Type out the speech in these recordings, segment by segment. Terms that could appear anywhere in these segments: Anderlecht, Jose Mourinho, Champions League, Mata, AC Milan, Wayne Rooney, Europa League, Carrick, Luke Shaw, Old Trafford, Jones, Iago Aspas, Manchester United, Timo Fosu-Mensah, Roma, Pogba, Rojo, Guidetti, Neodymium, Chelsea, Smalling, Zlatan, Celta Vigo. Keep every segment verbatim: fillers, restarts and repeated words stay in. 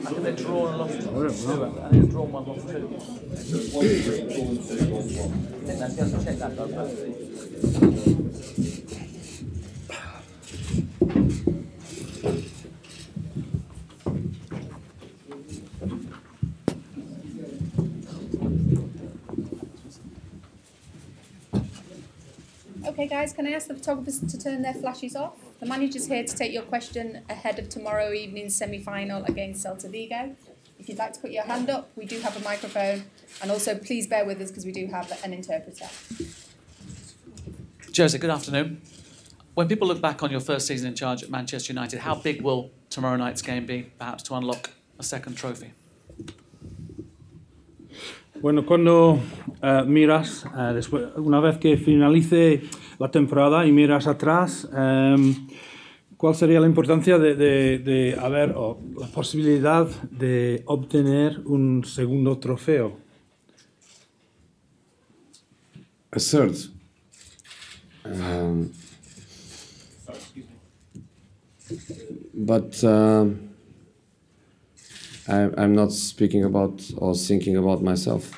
I think they draw and lost two. I think they draw one, lost two. One, three, draw and two, one, one. I think that's going to check that though, perfectly. Okay guys, can I ask the photographers to turn their flashes off? The manager's here to take your question ahead of tomorrow evening's semi-final against Celta Vigo. If you'd like to put your hand up, we do have a microphone, and also please bear with us because we do have an interpreter. Jose, good afternoon. When people look back on your first season in charge at Manchester United, how big will tomorrow night's game be, perhaps to unlock a second trophy? Bueno, cuando uh, miras, uh, después, una vez que finalice la temporada y miras atrás, um, ¿cuál sería la importancia de, de, de haber o la posibilidad de obtener un segundo trofeo? A third. Um, but. Um, I'm not speaking about or thinking about myself.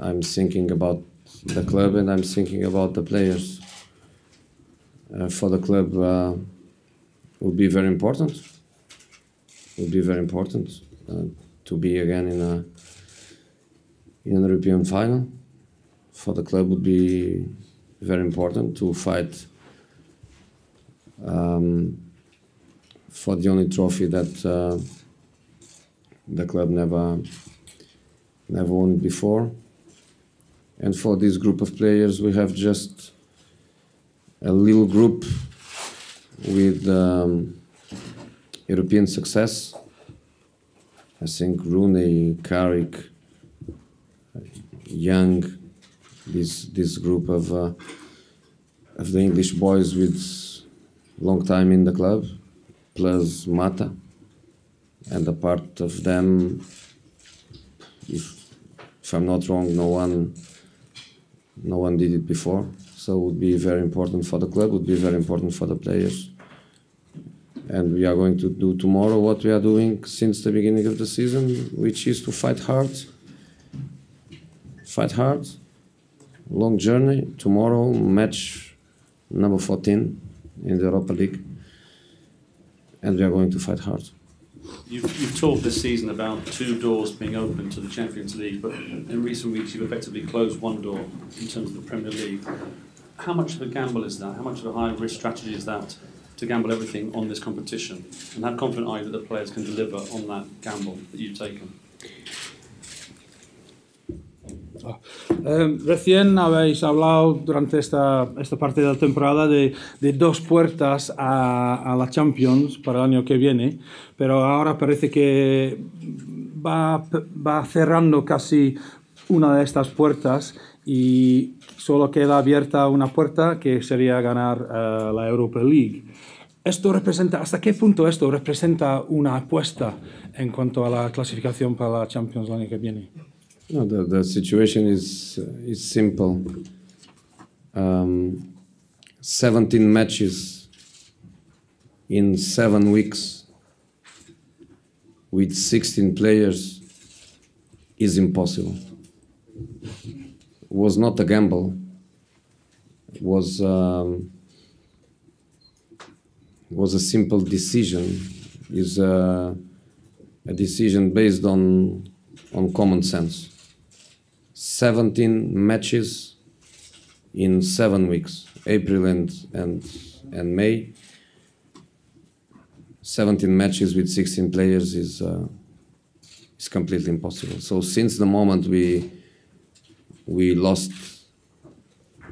I'm thinking about the club and I'm thinking about the players. Uh, for the club, uh, would be very important. Would be very important uh, to be again in a in an European final. For the club, would be very important to fight um, for the only trophy that. Uh, The club never, never won it before. And for this group of players, we have just a little group with um, European success. I think Rooney, Carrick, Young, this this group of uh, of the English boys with long time in the club, plus Mata. And a part of them, if, if I'm not wrong, no one, no one did it before. So it would be very important for the club, would be very important for the players. And we are going to do tomorrow what we are doing since the beginning of the season, which is to fight hard. Fight hard, long journey. Tomorrow, match number fourteen in the Europa League. And we are going to fight hard. You've, you've talked this season about two doors being open to the Champions League, but in recent weeks you've effectively closed one door in terms of the Premier League. How much of a gamble is that? How much of a high-risk strategy is that to gamble everything on this competition? And how confident are you that the players can deliver on that gamble that you've taken? Eh, recién habéis hablado durante esta, esta parte de la temporada de, de dos puertas a, a la Champions para el año que viene, pero ahora parece que va, va cerrando casi una de estas puertas y solo queda abierta una puerta que sería ganar uh, la Europa League. Esto representa, ¿hasta qué punto esto representa una apuesta en cuanto a la clasificación para la Champions el año que viene? No, the, the situation is is simple. Um, seventeen matches in seven weeks with sixteen players is impossible. It was not a gamble. It was um, it was a simple decision. Is a, a decision based on on common sense. seventeen matches in seven weeks, April and, and, and May. seventeen matches with sixteen players is, uh, is completely impossible. So since the moment we, we lost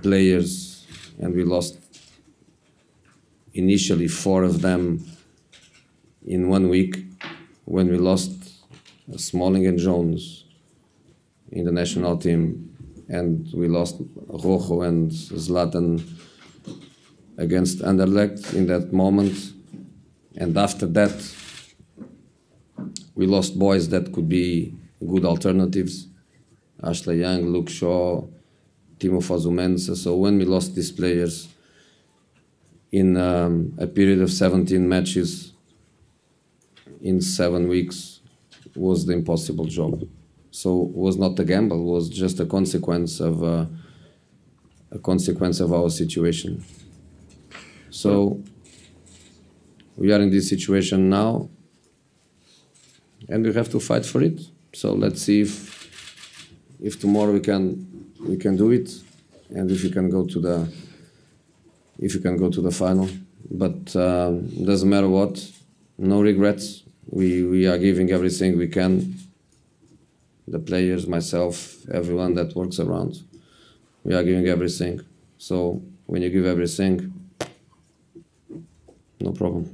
players and we lost initially four of them in one week, when we lost Smalling and Jones, in the national team, and we lost Rojo and Zlatan against Anderlecht in that moment. And after that, we lost boys that could be good alternatives. Ashley Young, Luke Shaw, Timo Fosu-Mensah. So when we lost these players in um, a period of seventeen matches, in seven weeks was the impossible job. So it was not a gamble, it was just a consequence of uh, a consequence of our situation. So we are in this situation now, and we have to fight for it. So let's see if if tomorrow we can we can do it, and if we can go to the if we can go to the final. But uh, doesn't matter what, no regrets. We we are giving everything we can. The players, myself, everyone that works around, we are giving everything. So when you give everything, no problem.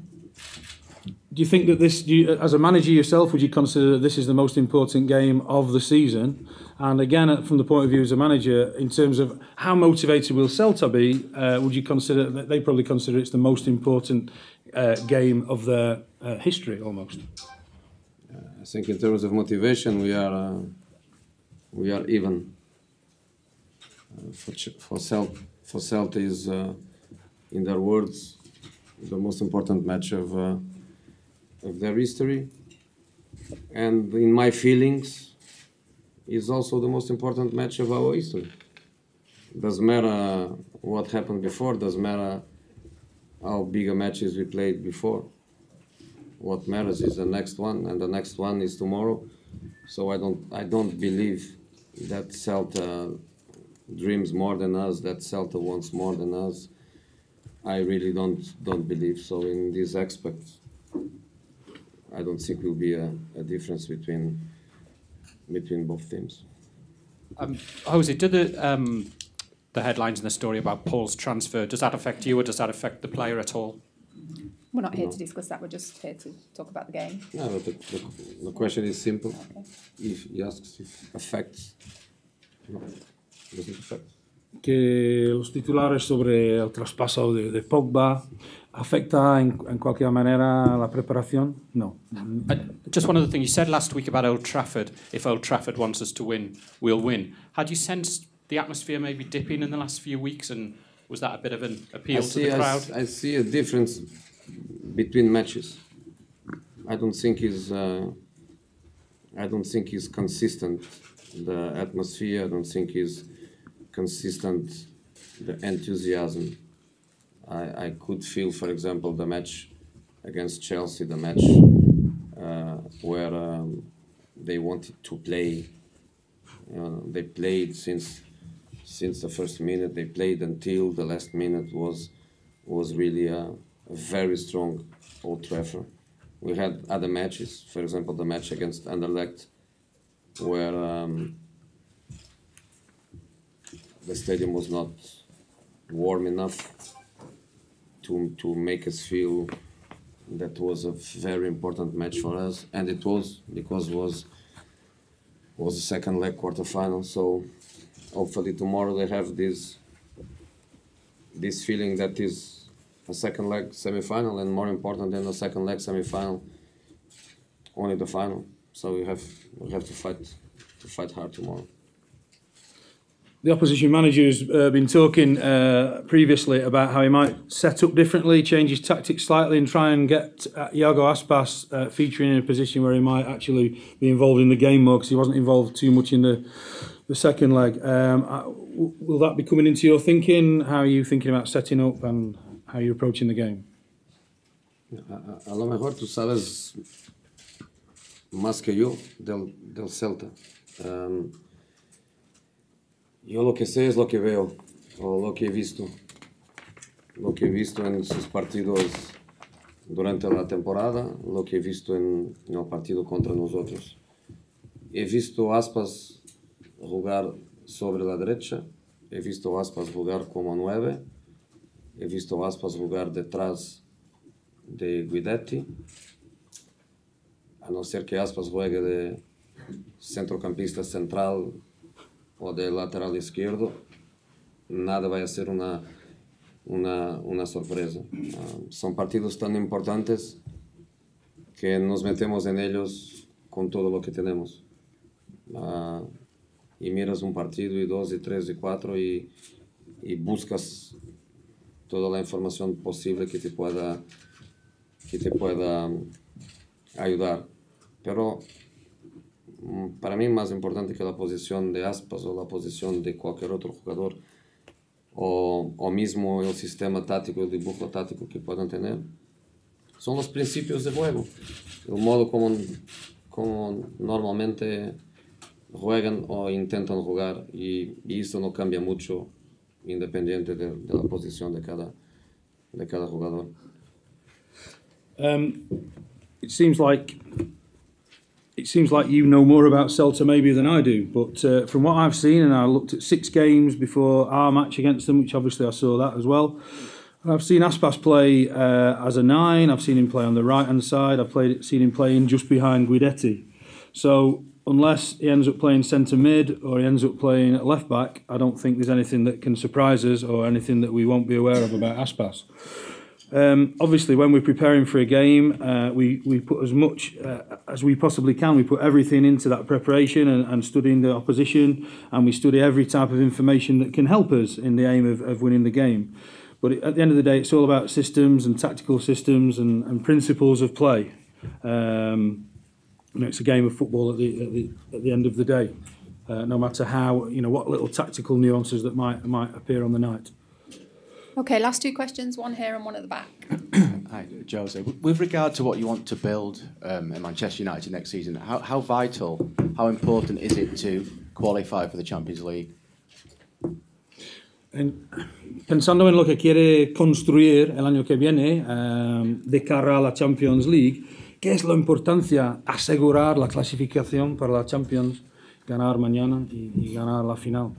Do you think that this, do you, as a manager yourself, would you consider that this is the most important game of the season? And again, from the point of view as a manager, in terms of how motivated will Celta be, uh, would you consider that they probably consider it's the most important uh, game of their uh, history, almost? I think in terms of motivation, we are uh, we are even. Uh, for for Celta, for Celta is, uh, in their words, the most important match of. Uh, of their history, and in my feelings is also the most important match of our history. Doesn't matter what happened before, doesn't matter how big a matches we played before. What matters is the next one, and the next one is tomorrow. So I don't I don't believe that Celta dreams more than us, that Celta wants more than us. I really don't don't believe so in these aspects. I don't think will be a, a difference between between both teams. Um, Jose, did the um, the headlines in the story about Paul's transfer, does that affect you, or does that affect the player at all? We're not here no. to discuss that. We're just here to talk about the game. No, but the, the, the question is simple. Okay. If he asks if affects, no, it doesn't affect. Que los titulares sobre el traspaso de, de Pogba afecta en, en cualquier manera la preparación? No. Just one other thing. You said last week about Old Trafford. If Old Trafford wants us to win, we'll win. Had you sensed the atmosphere maybe dipping in the last few weeks, and was that a bit of an appeal to the crowd? I, I see a difference between matches. I don't think he's. Uh, I don't think he's consistent. The atmosphere. I don't think he's. Consistent, the enthusiasm. I, I could feel, for example, the match against Chelsea, the match uh, where um, they wanted to play. Uh, they played since since the first minute. They played until the last minute. Was was really a, a very strong Old Trafford. We had other matches, for example, the match against Anderlecht, where. Um, The stadium was not warm enough to to make us feel that was a very important match for us, and it was because was was the second leg quarterfinal. So hopefully tomorrow they have this this feeling that is a second leg semifinal, and more important than a second leg semifinal, only the final. So we have we have to fight to fight hard tomorrow. The opposition manager has uh, been talking uh, previously about how he might set up differently, change his tactics slightly, and try and get uh, Iago Aspas uh, featuring in a position where he might actually be involved in the game more, because he wasn't involved too much in the the second leg. Um, I, w will that be coming into your thinking? How are you thinking about setting up and how you're approaching the game? A lo mejor tú sabes más que yo del del Celta. Um, Yo lo que sé es lo que veo, o lo que he visto, lo que he visto en sus partidos durante la temporada, lo que he visto en, en el partido contra nosotros. He visto Aspas jugar sobre la derecha, he visto Aspas jugar como nueve, he visto Aspas jugar detrás de Guidetti, a no ser que Aspas juegue de centrocampista central, o de lateral izquierdo, nada va a ser una, una, una sorpresa. Uh, son partidos tan importantes que nos metemos en ellos con todo lo que tenemos. Uh, y miras un partido, y dos, y tres, y cuatro, y, y buscas toda la información posible que te pueda, que te pueda ayudar. Pero para mí más importante que la posición de Aspas o la posición de cualquier otro jugador o, o mismo el sistema táctico, el dibujo táctico que puedan tener, son los principios de juego, el modo como, como normalmente juegan o intentan jugar, y, y eso no cambia mucho independiente de, de la posición de cada, de cada jugador. Um, it seems like it seems like you know more about Celta maybe than I do, but uh, from what I've seen, and I looked at six games before our match against them, which obviously I saw that as well. I've seen Aspas play uh, as a nine. I've seen him play on the right hand side. I've played, seen him playing just behind Guidetti. So unless he ends up playing centre mid or he ends up playing at left back, I don't think there's anything that can surprise us or anything that we won't be aware of about Aspas. Um, obviously, when we're preparing for a game, uh, we, we put as much uh, as we possibly can. We put everything into that preparation and, and studying the opposition, and we study every type of information that can help us in the aim of, of winning the game. But at the end of the day, it's all about systems and tactical systems and, and principles of play. Um, you know, it's a game of football at the, at the, at the end of the day, uh, no matter how, you know, what little tactical nuances that might, might appear on the night. Okay, last two questions, one here and one at the back. Hi, Jose. With regard to what you want to build um, in Manchester United next season, how, how vital, how important is it to qualify for the Champions League? En, pensando en lo que quiere construir el año que viene um, de cara a la Champions League, ¿qué es la importancia? Asegurar la clasificación para la Champions, ganar mañana y, y ganar la final.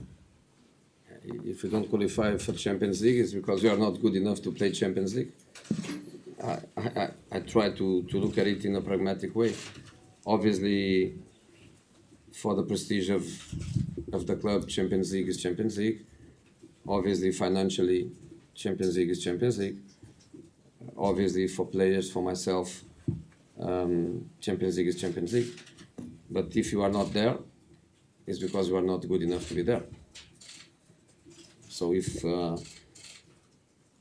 If you don't qualify for Champions League, it's because you are not good enough to play Champions League. I, I, I try to, to look at it in a pragmatic way. Obviously, for the prestige of, of the club, Champions League is Champions League. Obviously, financially, Champions League is Champions League. Obviously, for players, for myself, um, Champions League is Champions League. But if you are not there, it's because you are not good enough to be there. So if uh,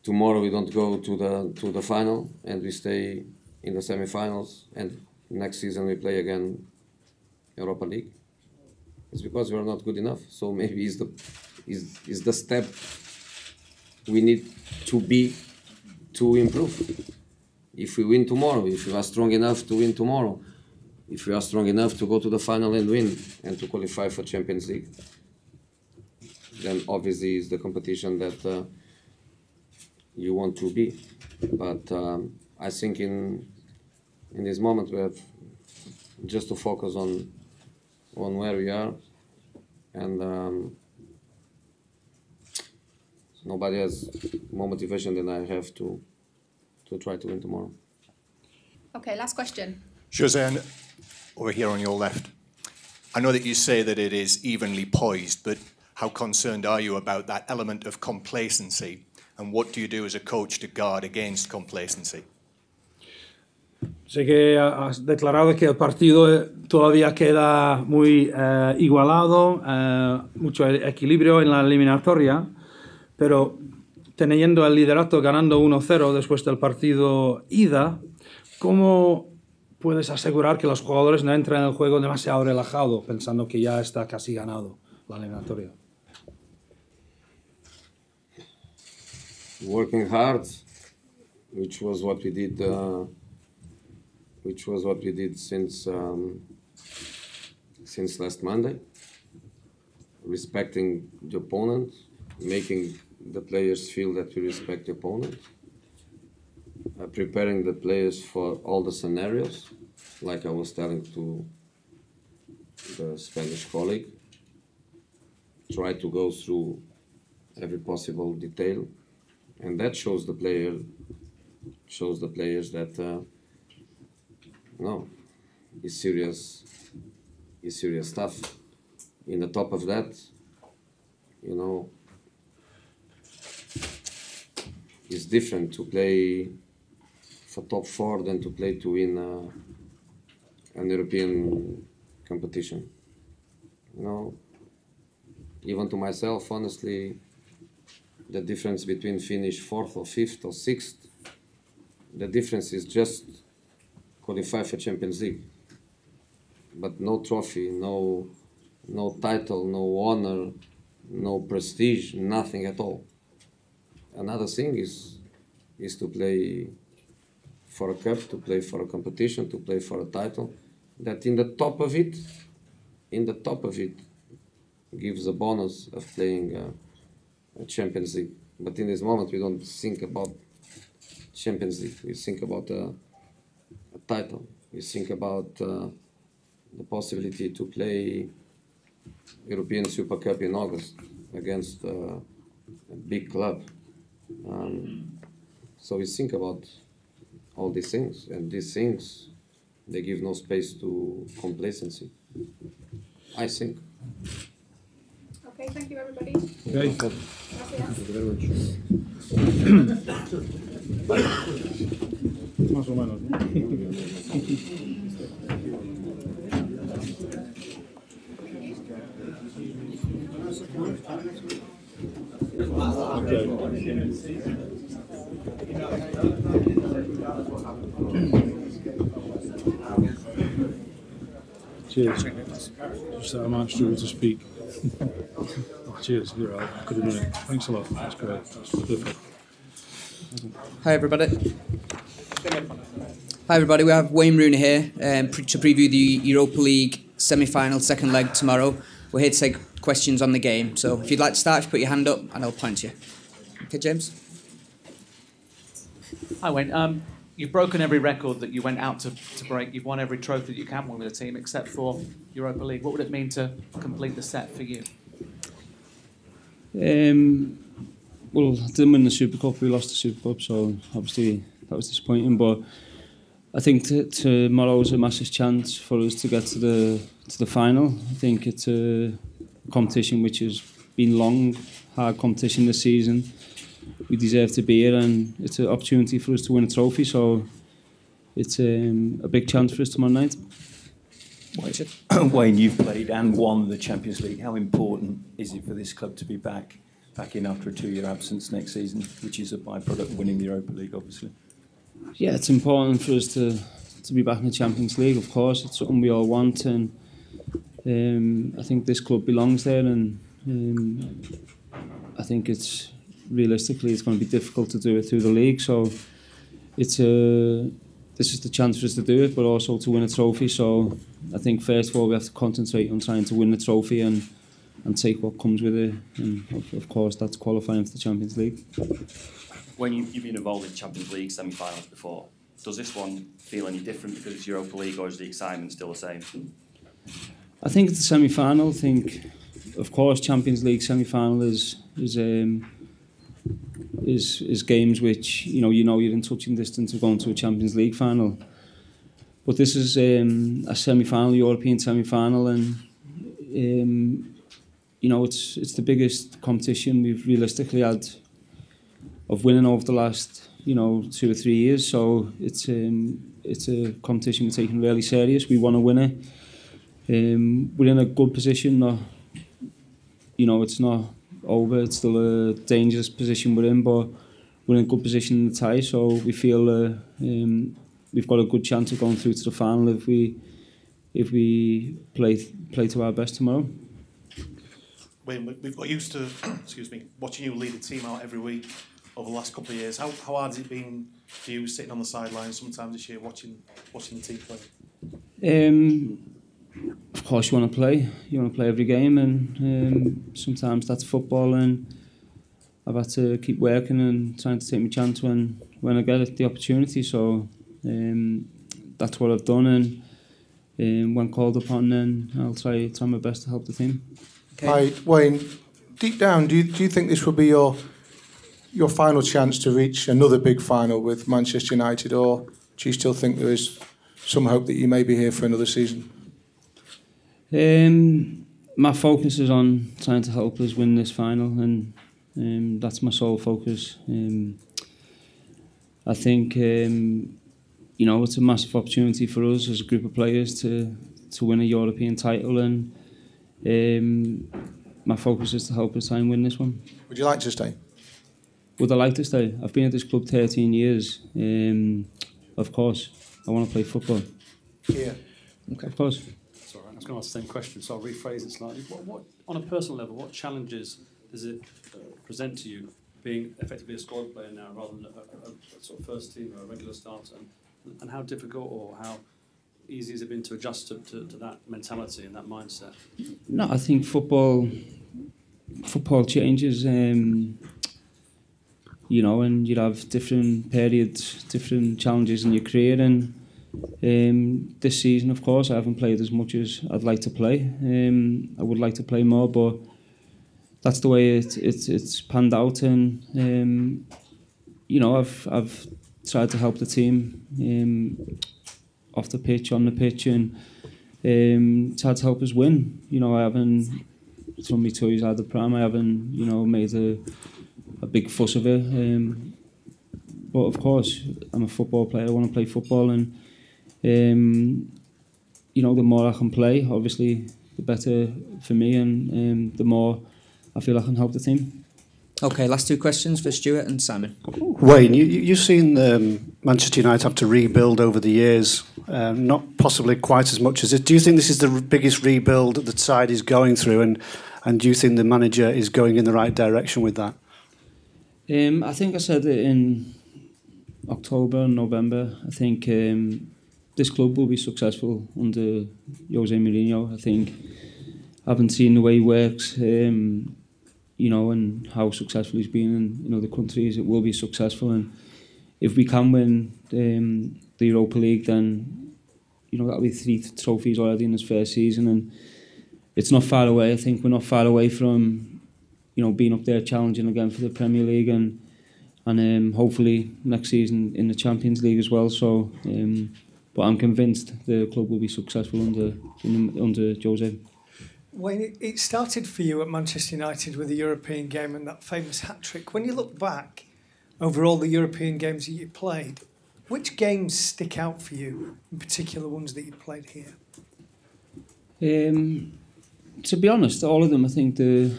tomorrow we don't go to the to the final and we stay in the semi-finals and next season we play again Europa League, it's because we are not good enough. So maybe it's the is is the step we need to be to improve. If we win tomorrow, if we are strong enough to win tomorrow, if we are strong enough to go to the final and win and to qualify for Champions League, then obviously it's the competition that uh, you want to be. But um, I think in in this moment we have just to focus on on where we are, and um, nobody has more motivation than I have to to try to win tomorrow. Okay, last question. Jose, over here on your left. I know that you say that it is evenly poised, but how concerned are you about that element of complacency, and what do you do as a coach to guard against complacency? Sé que has declarado que el partido todavía queda muy eh, igualado, eh, mucho equilibrio en la eliminatoria, pero teniendo el liderato ganando uno cero después del partido ida, ¿cómo puedes asegurar que los jugadores no entran en el juego demasiado relajado, pensando que ya está casi ganado la eliminatoria? Working hard, which was what we did, uh, which was what we did since um, since last Monday. Respecting the opponent, making the players feel that we respect the opponent, uh, preparing the players for all the scenarios, like I was telling to the Spanish colleague. Try to go through every possible detail. And that shows the player, shows the players that uh, no, it's serious, it's serious stuff. In the top of that, you know, it's different to play for top four than to play to win uh, an European competition. You know, even to myself, honestly, the difference between finish fourth or fifth or sixth, the difference is just qualify for Champions League. But no trophy, no, no title, no honor, no prestige, nothing at all. Another thing is, is to play for a cup, to play for a competition, to play for a title, that in the top of it, in the top of it, gives a bonus of playing a, a Champions League. But in this moment, we don't think about Champions League. We think about a, a title. We think about uh, the possibility to play European Super Cup in August against uh, a big club. Um, so we think about all these things, and these things, they give no space to complacency, I think. Okay, thank you, everybody. Okay. Thank you very much. Más o menos, cheers. Just that I might struggle to speak. Cheers, you're right. I could have done it. Thanks a lot. That's great. That's perfect. Hi, everybody. Hi, everybody. We have Wayne Rooney here um, pre to preview the Europa League semi-final second leg tomorrow. We're here to take questions on the game. So if you'd like to start, put your hand up and I'll point to you. Okay, James. Hi, Wayne. Um, You've broken every record that you went out to, to break. You've won every trophy that you can win with a team, except for Europa League. What would it mean to complete the set for you? Um, well, I didn't win the Super Cup. We lost the Super Cup, so obviously that was disappointing. But I think tomorrow is a massive chance for us to get to the to the final. I think it's a competition which has been long, hard competition this season. We deserve to be here, and it's an opportunity for us to win a trophy, so it's um, a big chance for us tomorrow night. Wayne, you've played and won the Champions League. How important is it for this club to be back back in after a two-year absence next season, which is a byproduct of winning the Europa League, obviously? Yeah, it's important for us to, to be back in the Champions League, of course. It's something we all want, and um, I think this club belongs there, and um, I think it's... realistically, it's going to be difficult to do it through the league, so it's uh, this is the chance for us to do it, but also to win a trophy. So I think first of all we have to concentrate on trying to win the trophy and and take what comes with it, and of, of course that's qualifying for the Champions League. When you, you've been involved in Champions League semi-finals before, does this one feel any different because it's Europa League, or is the excitement still the same? I think it's the semi-final. I think, of course, Champions League semi-final is is. Um, Is, is games which you know you know you're in touching distance of going to a Champions League final, but this is um, a semi-final, European semi-final, and um, you know it's it's the biggest competition we've realistically had of winning over the last you know two or three years. So it's um, it's a competition we're taking really serious. We want to win it. Um, we're in a good position. Not, you know, it's not over. It's still a dangerous position we're in, but we're in a good position in the tie, so we feel uh, um, we've got a good chance of going through to the final if we if we play play to our best tomorrow. Wayne, we've got used to excuse me watching you lead the team out every week over the last couple of years. How, how hard has it been for you sitting on the sidelines sometimes this year watching watching the team play? Um, Of course, you want to play. You want to play every game, and um, sometimes that's football. And I've had to keep working and trying to take my chance when when I get the opportunity. So um, that's what I've done, and um, when called upon, then I'll try try my best to help the team. Okay. Hi, Wayne. Deep down, do you do you think this will be your your final chance to reach another big final with Manchester United, or do you still think there is some hope that you may be here for another season? Um, my focus is on trying to help us win this final, and um, that's my sole focus. Um, I think um, you know it's a massive opportunity for us as a group of players to to win a European title, and um, my focus is to help us try and win this one. Would you like to stay? Would I like to stay? I've been at this club thirteen years, um, of course. I want to play football. Yeah. Okay, of course. That's all right. I was going to ask the same question, so I'll rephrase it slightly. What, what, on a personal level, what challenges does it uh, present to you being effectively a squad player now rather than a, a, a sort of first team or a regular starter? And, and how difficult or how easy has it been to adjust to, to, to that mentality and that mindset? No, I think football football changes. Um, You know, and you'd have different periods, different challenges in your career. And um, this season, of course, I haven't played as much as I'd like to play. Um, I would like to play more, but that's the way it, it, it's panned out. And, um, you know, I've, I've tried to help the team um, off the pitch, on the pitch, and um, tried to help us win. You know, I haven't thrown my toys out of the pram. I haven't, you know, made a... a big fuss of it, um, but of course I'm a football player. I want to play football, and um, you know, the more I can play, obviously, the better for me, and um, the more I feel I can help the team. Okay, last two questions for Stuart and Simon. Wayne, you, you've seen um, Manchester United have to rebuild over the years, um, not possibly quite as much as this. Do you think this is the biggest rebuild that the side is going through, and and do you think the manager is going in the right direction with that? Um, I think I said it in October, November. I think um, this club will be successful under Jose Mourinho. I think I haven't seen the way he works, um, you know, and how successful he's been in, in other countries. It will be successful, and if we can win um, the Europa League, then you know that'll be three trophies already in his first season, and it's not far away. I think we're not far away from, you know, being up there challenging again for the Premier League, and and um, hopefully next season in the Champions League as well. So, um, but I'm convinced the club will be successful under under Jose. Wayne, it started for you at Manchester United with the European game and that famous hat trick. When you look back over all the European games that you played, which games stick out for you in particular? Ones that you played here? Um, to be honest, all of them. I think the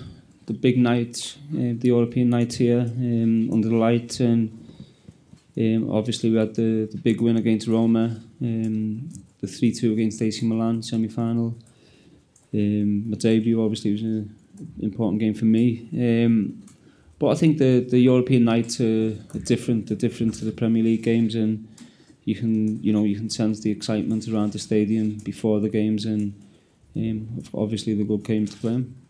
the big nights, uh, the European nights here, um, under the lights, and um, obviously we had the, the big win against Roma, um, the three two against A C Milan semi-final. Um, my debut obviously was an important game for me, um, but I think the, the European nights are, are different. They're different to the Premier League games, and you can you know you can sense the excitement around the stadium before the games, and um, obviously the good games to play them.